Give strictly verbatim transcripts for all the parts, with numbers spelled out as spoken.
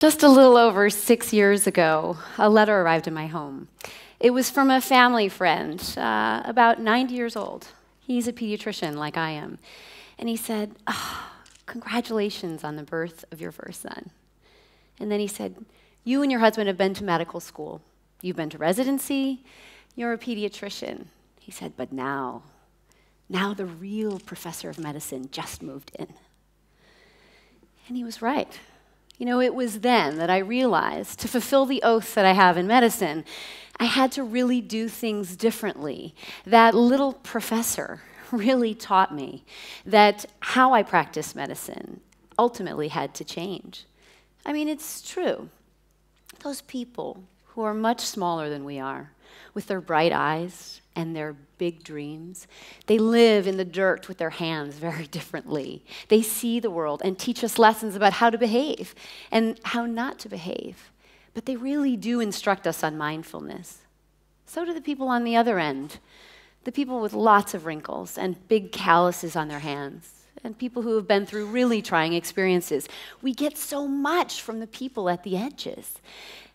Just a little over six years ago, a letter arrived in my home. It was from a family friend, uh, about ninety years old. He's a pediatrician like I am. And he said, oh, congratulations on the birth of your first son. And then he said, you and your husband have been to medical school. You've been to residency. You're a pediatrician. He said, but now, now the real professor of medicine just moved in. And he was right. You know, it was then that I realized to fulfill the oath that I have in medicine, I had to really do things differently. That little professor really taught me that how I practice medicine ultimately had to change. I mean, it's true. Those people who are much smaller than we are, with their bright eyes and their big dreams, they live in the dirt with their hands very differently. They see the world and teach us lessons about how to behave and how not to behave. But they really do instruct us on mindfulness. So do the people on the other end, the people with lots of wrinkles and big calluses on their hands, and people who have been through really trying experiences. We get so much from the people at the edges.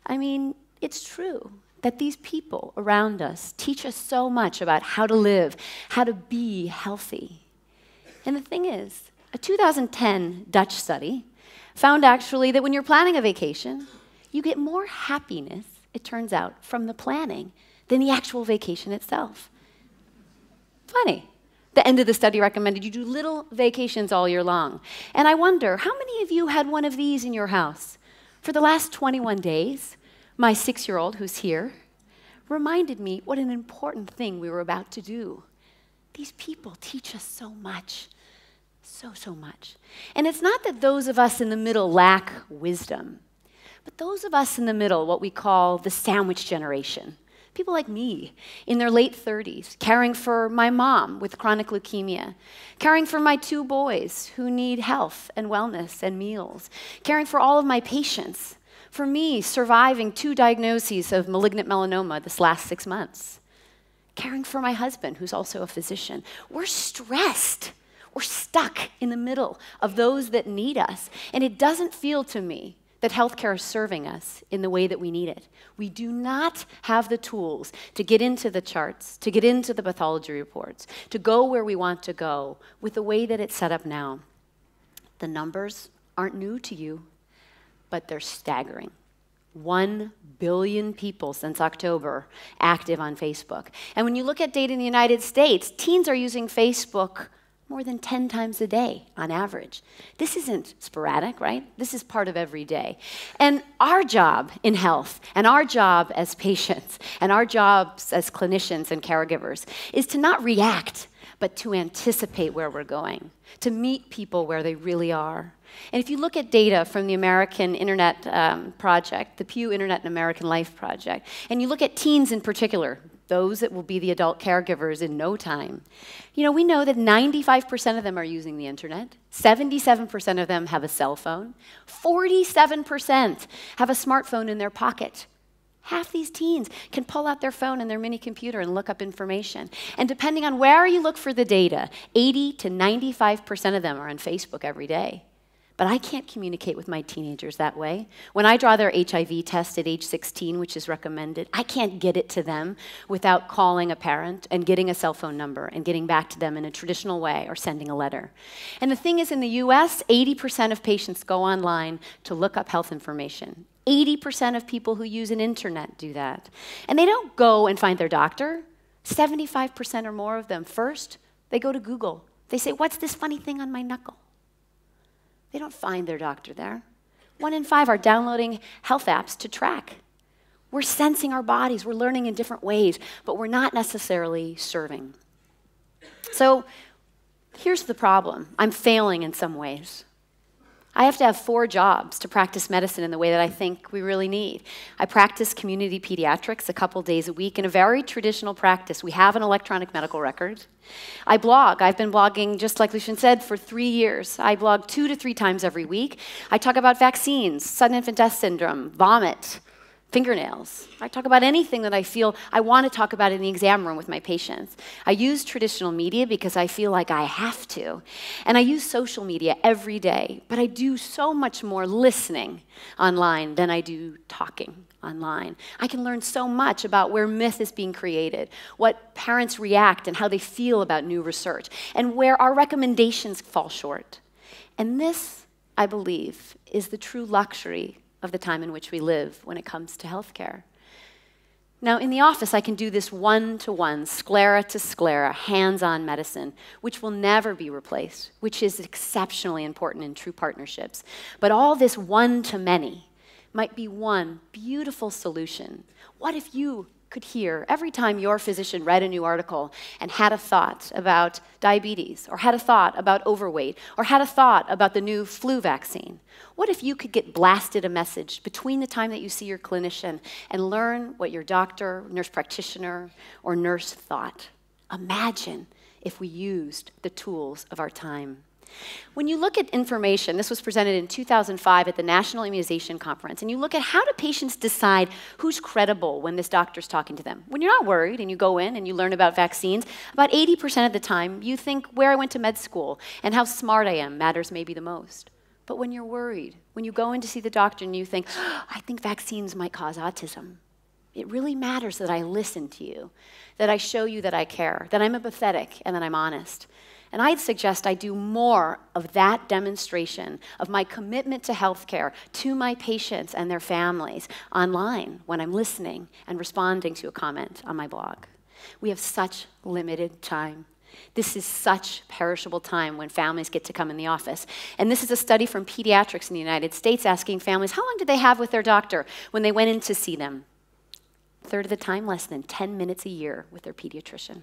I mean, it's true that these people around us teach us so much about how to live, how to be healthy. And the thing is, a two thousand ten Dutch study found actually that when you're planning a vacation, you get more happiness, it turns out, from the planning than the actual vacation itself. Funny. The end of the study recommended you do little vacations all year long. And I wonder, how many of you had one of these in your house? For the last twenty-one days, my six-year-old, who's here, reminded me what an important thing we were about to do. These people teach us so much, so, so much. And it's not that those of us in the middle lack wisdom, but those of us in the middle, what we call the sandwich generation, people like me in their late thirties, caring for my mom with chronic leukemia, caring for my two boys who need health and wellness and meals, caring for all of my patients, for me, surviving two diagnoses of malignant melanoma this last six months. Caring for my husband, who's also a physician. We're stressed. We're stuck in the middle of those that need us. And it doesn't feel to me that healthcare is serving us in the way that we need it. We do not have the tools to get into the charts, to get into the pathology reports, to go where we want to go with the way that it's set up now. The numbers aren't new to you, but they're staggering. One billion people since October active on Facebook. And when you look at data in the United States, teens are using Facebook more than ten times a day on average. This isn't sporadic, right? This is part of every day. And our job in health, and our job as patients, and our jobs as clinicians and caregivers is to not react, but to anticipate where we're going, to meet people where they really are. And if you look at data from the American Internet um, Project, the Pew Internet and American Life Project, and you look at teens in particular, those that will be the adult caregivers in no time, you know, we know that ninety-five percent of them are using the internet, seventy-seven percent of them have a cell phone, forty-seven percent have a smartphone in their pocket. Half these teens can pull out their phone and their mini computer and look up information. And depending on where you look for the data, eighty to ninety-five percent of them are on Facebook every day. But I can't communicate with my teenagers that way. When I draw their H I V test at age sixteen, which is recommended, I can't get it to them without calling a parent and getting a cell phone number and getting back to them in a traditional way or sending a letter. And the thing is, in the U S, eighty percent of patients go online to look up health information. eighty percent of people who use an internet do that. And they don't go and find their doctor. seventy-five percent or more of them first, they go to Google. They say, what's this funny thing on my knuckle? They don't find their doctor there. One in five are downloading health apps to track. We're sensing our bodies, we're learning in different ways, but we're not necessarily serving. So here's the problem. I'm failing in some ways. I have to have four jobs to practice medicine in the way that I think we really need. I practice community pediatrics a couple days a week in a very traditional practice. We have an electronic medical record. I blog. I've been blogging, just like Lucien said, for three years. I blog two to three times every week. I talk about vaccines, sudden infant death syndrome, vomit, fingernails. I talk about anything that I feel I want to talk about in the exam room with my patients. I use traditional media because I feel like I have to. And I use social media every day, but I do so much more listening online than I do talking online. I can learn so much about where myth is being created, what parents react and how they feel about new research, and where our recommendations fall short. And this, I believe, is the true luxury of the time in which we live when it comes to healthcare. Now, in the office, I can do this one-to-one, sclera-to-sclera, hands-on medicine, which will never be replaced, which is exceptionally important in true partnerships. But all this one-to-many might be one beautiful solution. What if you could hear every time your physician read a new article and had a thought about diabetes, or had a thought about overweight, or had a thought about the new flu vaccine? What if you could get blasted a message between the time that you see your clinician and learn what your doctor, nurse practitioner, or nurse thought? Imagine if we used the tools of our time. When you look at information, this was presented in two thousand five at the National Immunization Conference, and you look at how do patients decide who's credible when this doctor's talking to them. When you're not worried and you go in and you learn about vaccines, about eighty percent of the time you think where I went to med school and how smart I am matters maybe the most. But when you're worried, when you go in to see the doctor and you think, oh, I think vaccines might cause autism, it really matters that I listen to you, that I show you that I care, that I'm empathetic and that I'm honest. And I'd suggest I do more of that demonstration of my commitment to healthcare to my patients and their families online when I'm listening and responding to a comment on my blog. We have such limited time. This is such perishable time when families get to come in the office. And this is a study from pediatrics in the United States asking families, how long did they have with their doctor when they went in to see them? A third of the time, less than ten minutes a year with their pediatrician.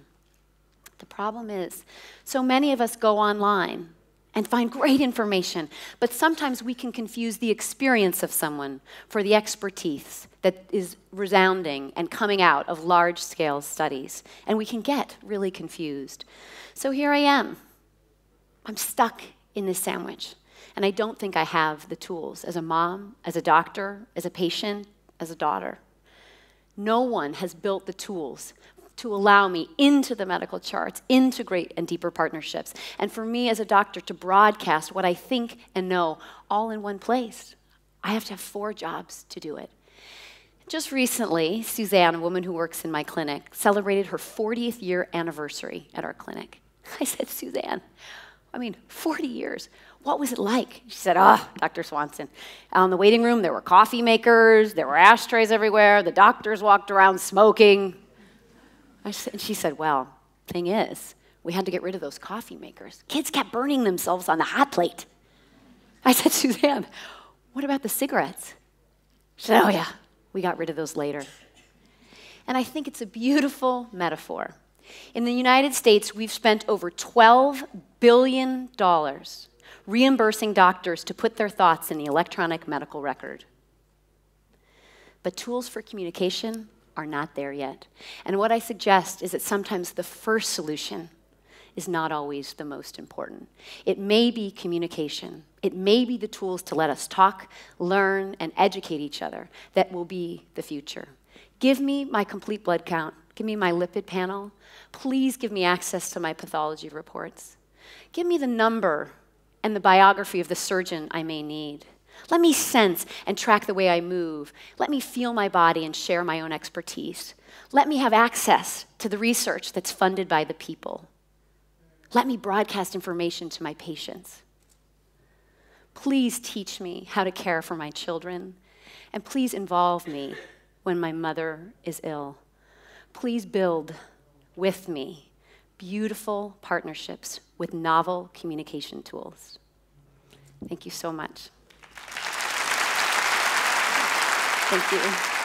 The problem is, so many of us go online and find great information, but sometimes we can confuse the experience of someone for the expertise that is resounding and coming out of large-scale studies, and we can get really confused. So here I am. I'm stuck in this sandwich, and I don't think I have the tools as a mom, as a doctor, as a patient, as a daughter. No one has built the tools to allow me into the medical charts, into great and deeper partnerships, and for me as a doctor to broadcast what I think and know all in one place. I have to have four jobs to do it. Just recently, Suzanne, a woman who works in my clinic, celebrated her fortieth year anniversary at our clinic. I said, Suzanne, I mean, forty years. What was it like? She said, ah, oh, Doctor Swanson. Out in the waiting room, there were coffee makers, there were ashtrays everywhere, the doctors walked around smoking. I said, and she said, well, thing is, we had to get rid of those coffee makers. Kids kept burning themselves on the hot plate. I said, Suzanne, what about the cigarettes? She said, oh yeah, we got rid of those later. And I think it's a beautiful metaphor. In the United States, we've spent over twelve billion dollars reimbursing doctors to put their thoughts in the electronic medical record. But tools for communication are not there yet. And what I suggest is that sometimes the first solution is not always the most important. It may be communication. It may be the tools to let us talk, learn, and educate each other that will be the future. Give me my complete blood count. Give me my lipid panel. Please give me access to my pathology reports. Give me the number and the biography of the surgeon I may need. Let me sense and track the way I move. Let me feel my body and share my own expertise. Let me have access to the research that's funded by the people. Let me broadcast information to my patients. Please teach me how to care for my children, and please involve me when my mother is ill. Please build with me beautiful partnerships with novel communication tools. Thank you so much. Thank you.